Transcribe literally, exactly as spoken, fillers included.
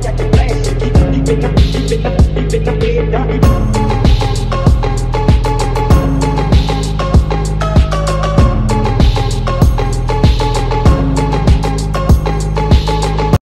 I got the flash, keep it up, keep it up, keep it up, keep it up, keep it up.